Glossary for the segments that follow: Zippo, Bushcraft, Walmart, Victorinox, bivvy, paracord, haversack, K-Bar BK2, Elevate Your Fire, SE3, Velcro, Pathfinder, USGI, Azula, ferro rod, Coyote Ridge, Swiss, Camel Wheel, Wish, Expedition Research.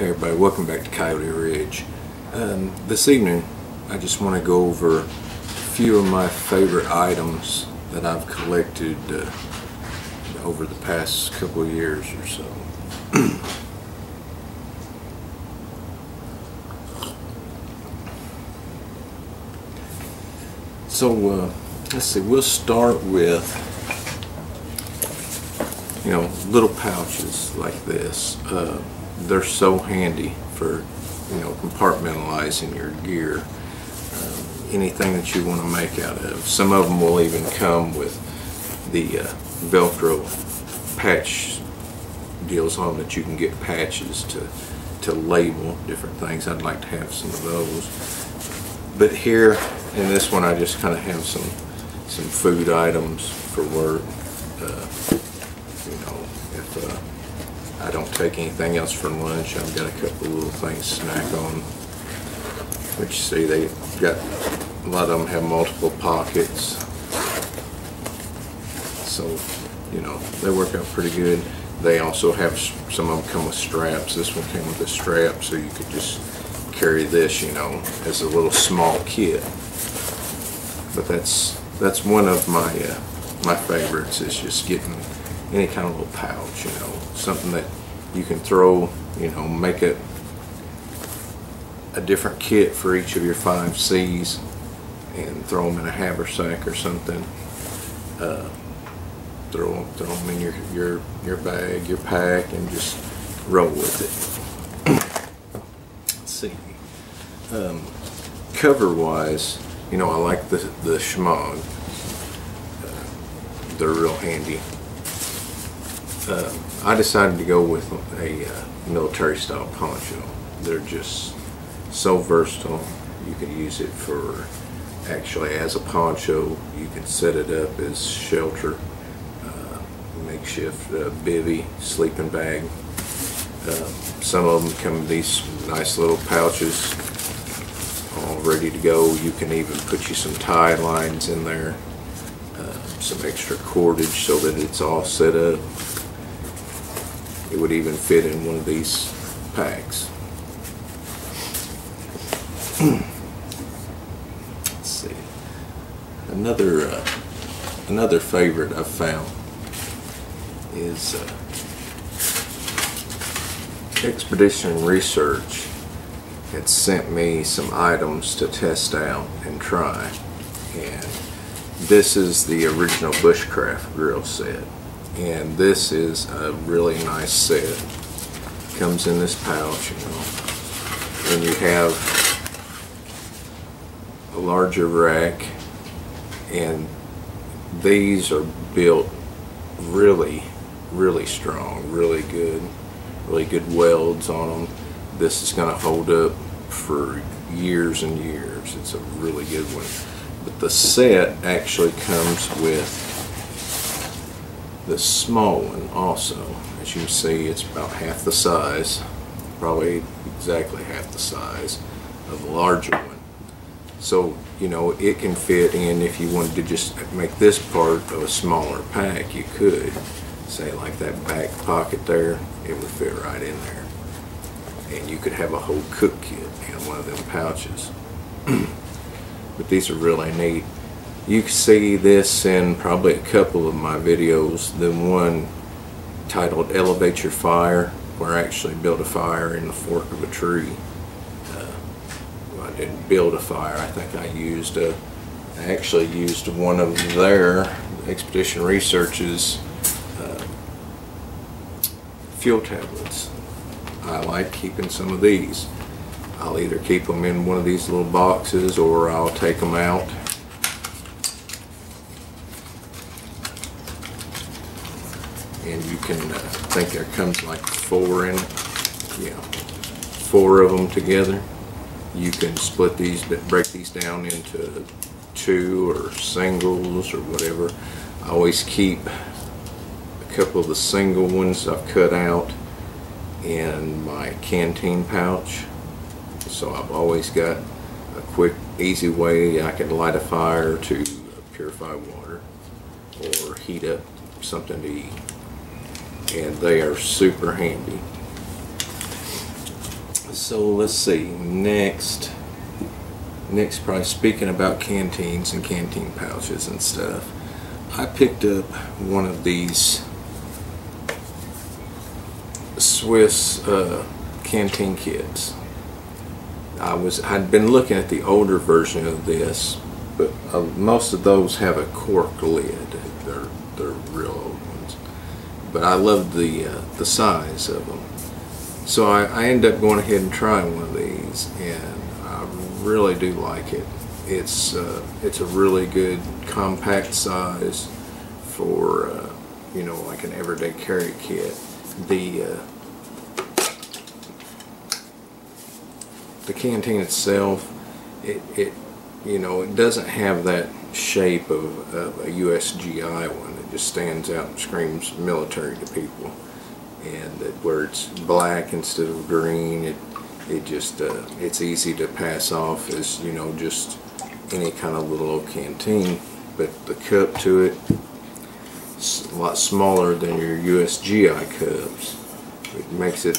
Hey everybody, welcome back to Coyote Ridge. This evening I just want to go over a few of my favorite items that I've collected over the past couple of years or so. So let's see, we'll start with, you know, little pouches like this. They're so handy for, you know, compartmentalizing your gear, anything that you want to make out of. Some of them will even come with the Velcro patch deals on that you can get patches to label different things. I'd like to have some of those. But here in this one I just kind of have some food items for work. You know, if I don't take anything else for lunch. I've got a couple of little things to snack on. But you see, they've got, a lot of them have multiple pockets. So, you know, they work out pretty good. They also have, some of them come with straps. This one came with a strap, so you could just carry this, you know, as a little small kit. But that's one of my my favorites, is just getting any kind of little pouch, you know, something that you can throw, you know, make it a different kit for each of your 5 C's and throw them in a haversack or something. Throw them in your bag, your pack, and just roll with it. Let's see. Cover wise, you know, I like the schmog. They're real handy. I decided to go with a military style poncho. They're just so versatile. You can use it for, actually as a poncho. You can set it up as shelter, makeshift bivvy, sleeping bag. Some of them come in these nice little pouches all ready to go. You can even put you some tie lines in there, some extra cordage so that it's all set up. It would even fit in one of these packs. Let's see. Another favorite I've found is Expedition Research had sent me some items to test out and try, and this is the original Bushcraft grill set. And this is a really nice set. It comes in this pouch, you know, and you have a larger rack, and these are built really, really strong, really good welds on them. This is going to hold up for years and years. It's a really good one. But the set actually comes with the small one also. As you can see, it's about half the size, probably exactly half the size of the larger one. So, you know, it can fit in. If you wanted to just make this part of a smaller pack, you could, say like that back pocket there, it would fit right in there, and you could have a whole cook kit in one of them pouches. But these are really neat. You can see this in probably a couple of my videos. The one titled Elevate Your Fire, where I actually built a fire in the fork of a tree. Well, I didn't build a fire. I think I actually used one of their Expedition Research's fuel tablets. I like keeping some of these. I'll either keep them in one of these little boxes, or I'll take them out. And you can, I think there comes like four in it. Yeah, four of them together. You can split these, but break these down into two or singles or whatever. I always keep a couple of the single ones I've cut out in my canteen pouch. So I've always got a quick, easy way I can light a fire to purify water or heat up something to eat. And they are super handy. So let's see, next price, speaking about canteens and canteen pouches and stuff, I picked up one of these Swiss canteen kits. I'd been looking at the older version of this, but most of those have a cork lid. They're real old ones, but I love the size of them. So I ended up going ahead and trying one of these, and I really do like it. It's a really good compact size for you know, like an everyday carry kit. The canteen itself, it you know, it doesn't have that shape of a USGI one. It just stands out and screams military to people. And where it's black instead of green, it just it's easy to pass off as, you know, just any kind of little old canteen. But the cup to it, it's a lot smaller than your USGI cups. It makes it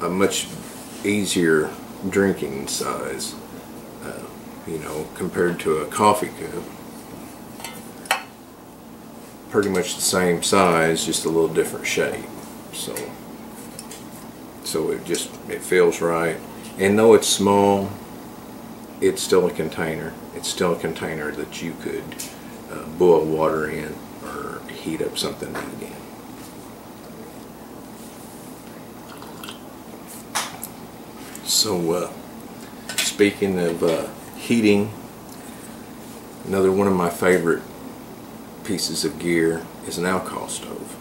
a much easier drinking size, you know, compared to a coffee cup. Pretty much the same size, just a little different shape. So it feels right, and though it's small, it's still a container. It's still a container that you could boil water in or heat up something again. So speaking of heating, another one of my favorite pieces of gear is an alcohol stove.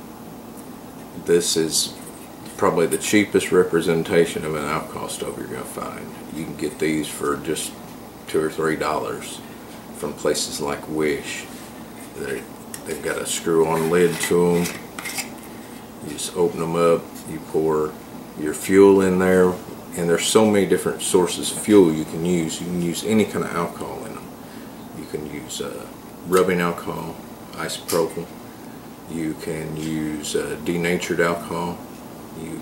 This is probably the cheapest representation of an alcohol stove you're going to find. You can get these for just $2 or $3 from places like Wish. They've got a screw-on lid to them. You just open them up, you pour your fuel in there, and there's so many different sources of fuel you can use. You can use any kind of alcohol in them. You can use rubbing alcohol, isopropyl. You can use denatured alcohol. You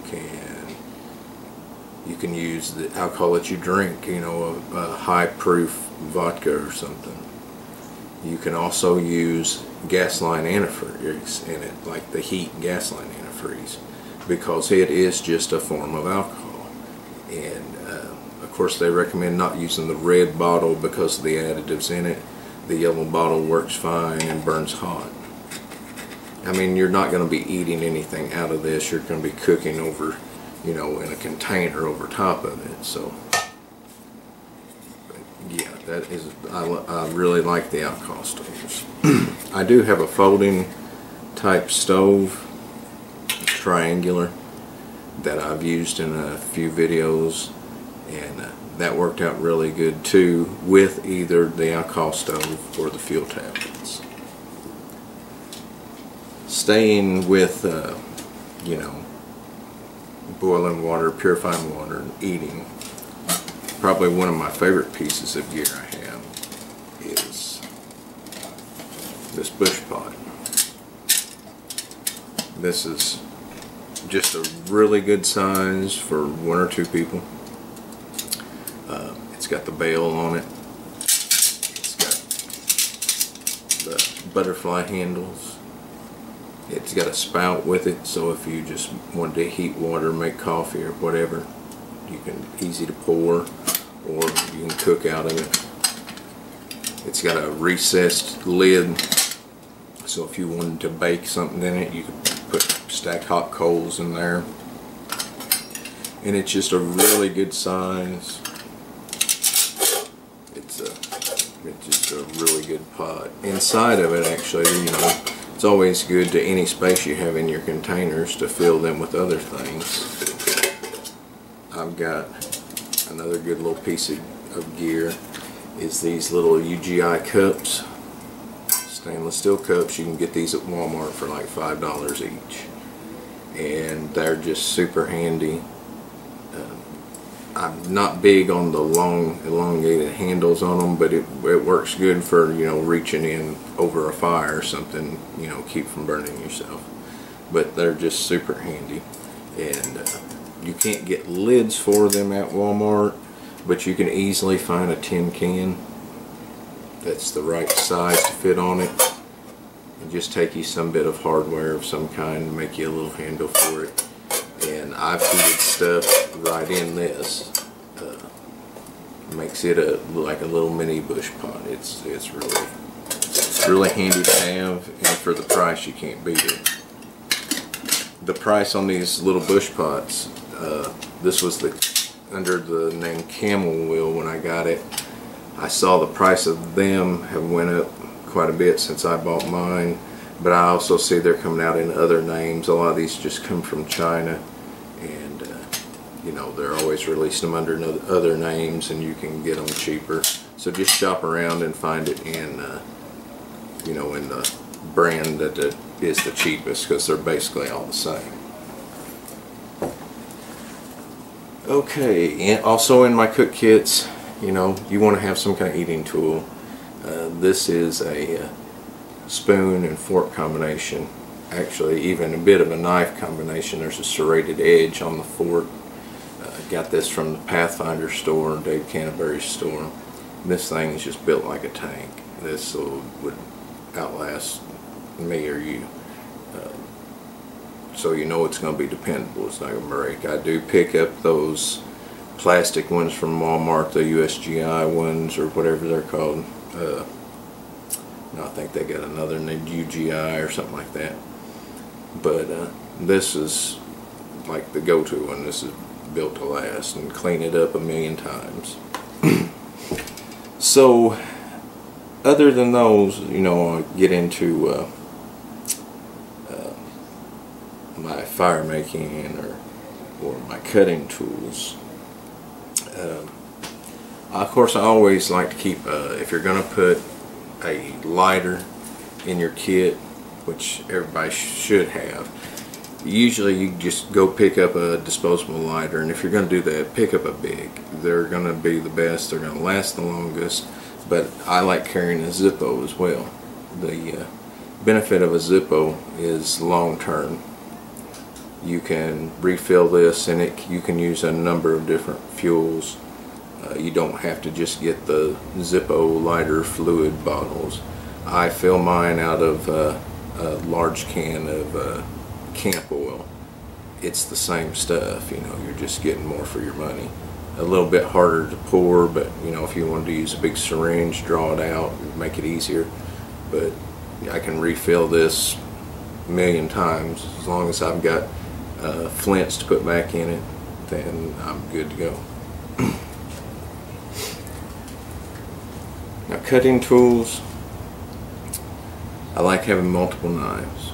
can use the alcohol that you drink, you know, a high proof vodka or something. You can also use gasoline antifreeze in it, like the heat gasoline antifreeze, because it is just a form of alcohol. And of course they recommend not using the red bottle because of the additives in it. The yellow bottle works fine and burns hot. I mean, you're not going to be eating anything out of this. You're going to be cooking over, you know, in a container over top of it. So, but yeah, that is. I really like the alcohol stoves. I do have a folding type stove, triangular, that I've used in a few videos, and that worked out really good too with either the alcohol stove or the fuel tablets. Staying with, you know, boiling water, purifying water, and eating, probably one of my favorite pieces of gear I have is this bush pot. This is just a really good size for one or two people. It's got the bail on it. It's got the butterfly handles. It's got a spout with it, so if you just wanted to heat water, make coffee or whatever, you can easy to pour, or you can cook out of it. It's got a recessed lid, so if you wanted to bake something in it, you could stack hot coals in there. And it's just a really good size. It's just a really good pot. Inside of it, actually, you know, it's always good to any space you have in your containers to fill them with other things. I've got another good little piece of gear is these little UGI cups, stainless steel cups. You can get these at Walmart for like $5 each, and they're just super handy. I'm not big on the long elongated handles on them, but it works good for, you know, reaching in over a fire or something, you know, keep from burning yourself. But they're just super handy, and You can't get lids for them at Walmart, but you can easily find a tin can that's the right size to fit on it, and just take you some bit of hardware of some kind and make you a little handle for it. And I fitted stuff right in this. Makes it a like a little mini bush pot. It's really handy to have, and for the price you can't beat it. The price on these little bush pots, this was under the name Camel Wheel when I got it. I saw the price of them have went up quite a bit since I bought mine, but I also see they're coming out in other names. A lot of these just come from China, and you know, they're always releasing them under other names, and you can get them cheaper. So just shop around and find it in you know, in the brand that is the cheapest, because they're basically all the same. Okay, and also in my cook kits, you know, you want to have some kind of eating tool. This is a spoon and fork combination, actually even a bit of a knife combination. There's a serrated edge on the fork. Got this from the Pathfinder store, Dave Canterbury's store. This thing is just built like a tank. This would outlast me or you. So you know it's going to be dependable. It's not going to break. I do pick up those plastic ones from Walmart, the USGI ones or whatever they're called. I think they got another named UGI or something like that, but this is like the go-to one. This is built to last, and clean it up a million times. So other than those, you know, I get into my fire making or my cutting tools. Of course, I always like to keep, if you're going to put a lighter in your kit, which everybody should have, usually you just go pick up a disposable lighter, and if you're going to do that, pick up a big. They're going to be the best, they're going to last the longest, but I like carrying a Zippo as well. The benefit of a Zippo is long-term. You can refill this, and you can use a number of different fuels. You don't have to just get the Zippo lighter fluid bottles. I fill mine out of a large can of camp oil. It's the same stuff, you know, you're just getting more for your money. A little bit harder to pour, but you know, if you wanted to use a big syringe, draw it out, make it easier. But I can refill this a million times. As long as I've got flints to put back in it, then I'm good to go. Now, cutting tools, I like having multiple knives.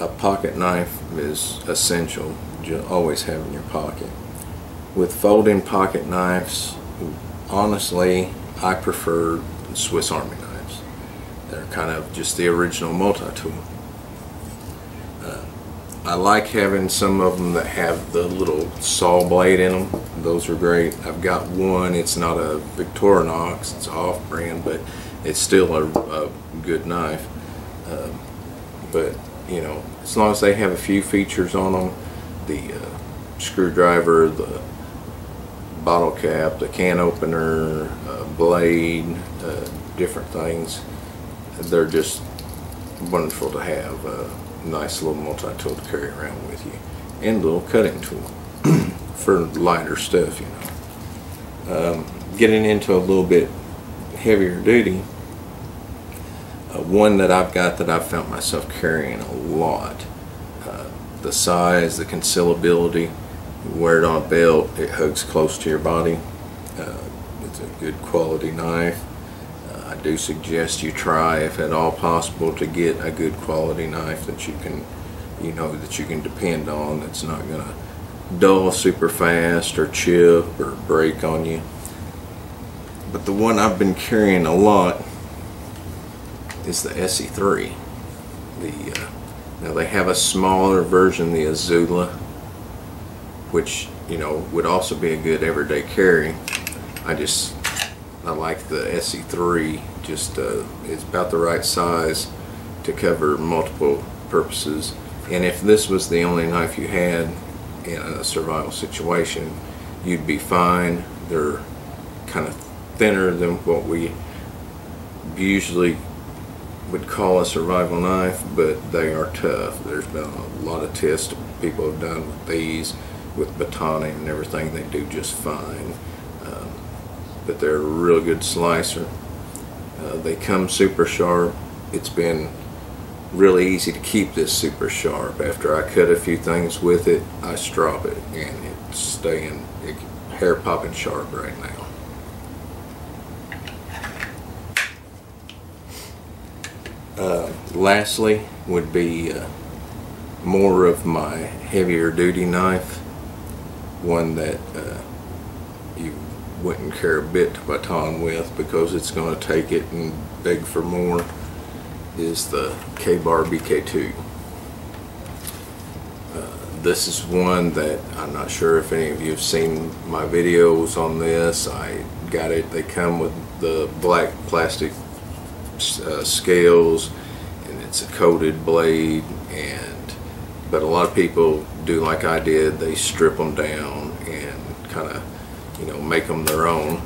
A pocket knife is essential. You always have in your pocket. With folding pocket knives, honestly, I prefer Swiss Army knives. They're kind of just the original multi-tool. I like having some of them that have the little saw blade in them. Those are great. I've got one. It's not a Victorinox. It's off-brand, but it's still a good knife. But, you know, as long as they have a few features on them, the screwdriver, the bottle cap, the can opener, blade, different things, they're just wonderful to have. Nice little multi-tool to carry around with you, and little cutting tool for lighter stuff, you know. Getting into a little bit heavier duty, one that I've got that I've found myself carrying a lot, the size, the concealability, you wear it on a belt, it hugs close to your body, it's a good quality knife. I do suggest you try, if at all possible, to get a good quality knife that you can, you know, that you can depend on, that's not gonna dull super fast or chip or break on you. But the one I've been carrying a lot is the SE3. Now they have a smaller version, the Azula, which, you know, would also be a good everyday carry. I like the SE3, just it's about the right size to cover multiple purposes. And if this was the only knife you had in a survival situation, you'd be fine. They're kind of thinner than what we usually would call a survival knife, but they are tough. There's been a lot of tests people have done with these, with batoning and everything. They do just fine, but they're a real good slicer. They come super sharp. It's been really easy to keep this super sharp. After I cut a few things with it, I strop it, and it's staying hair popping sharp right now. Lastly would be more of my heavier duty knife, one that you wouldn't care a bit to baton with because it's going to take it and beg for more, is the K-Bar BK2. This is one that I'm not sure if any of you have seen my videos on this. I got it, they come with the black plastic scales, and it's a coated blade, but a lot of people do like I did. They strip them down and kind of, you know, make them their own.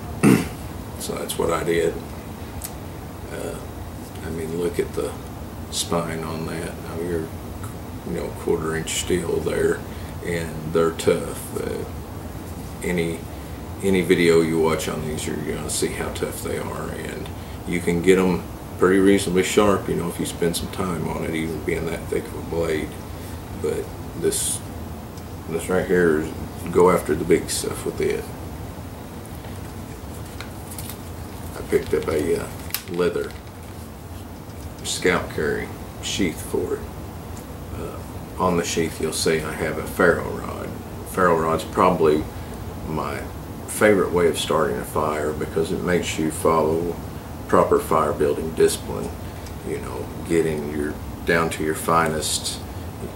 So that's what I did. I mean, look at the spine on that. I mean, you're, you know, quarter-inch steel there, and they're tough. Any video you watch on these, you're going to see how tough they are, and you can get them pretty reasonably sharp, you know, if you spend some time on it, even being that thick of a blade. But this right here, is go after the big stuff with it. I picked up a leather scout carry sheath for it. On the sheath, you'll see I have a ferro rod. Ferro rod's probably my favorite way of starting a fire because it makes you follow proper fire building discipline, you know, getting your down to your finest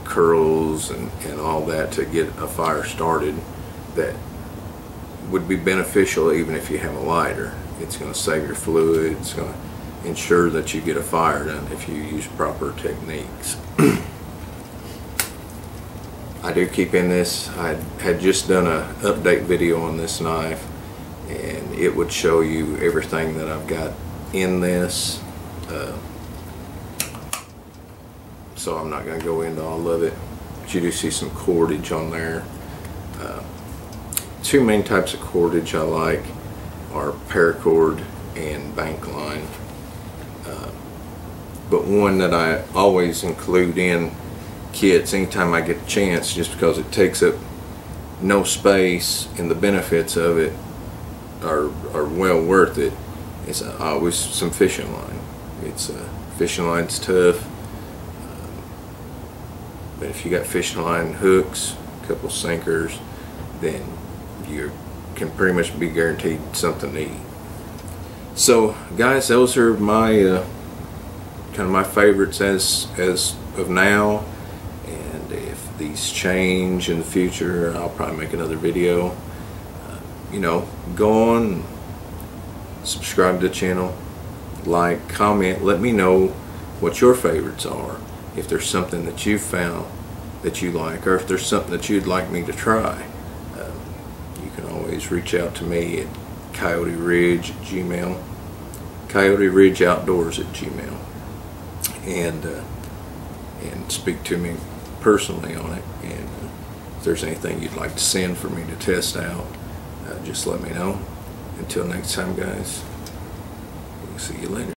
curls and all that to get a fire started. That would be beneficial even if you have a lighter. It's going to save your fluid, it's going to ensure that you get a fire done if you use proper techniques. I do keep in this. I had just done an update video on this knife, and it would show you everything that I've got in this, so I'm not going to go into all of it, but you do see some cordage on there. Two main types of cordage I like are paracord and bank line, but one that I always include in kits anytime I get a chance, just because it takes up no space and the benefits of it are well worth it, is always some fishing line. It's fishing line's tough, but if you got fishing line hooks, a couple sinkers, then you can pretty much be guaranteed something to eat. So guys, those are my kind of my favorites as of now, and if these change in the future, I'll probably make another video. You know, go on, subscribe to the channel, like, comment, let me know what your favorites are, if there's something that you found that you like, or if there's something that you'd like me to try. You can always reach out to me at coyoteridge@gmail, coyoteridgeoutdoors@gmail, and speak to me personally on it, and if there's anything you'd like to send for me to test out, just let me know. Until next time, guys, we'll see you later.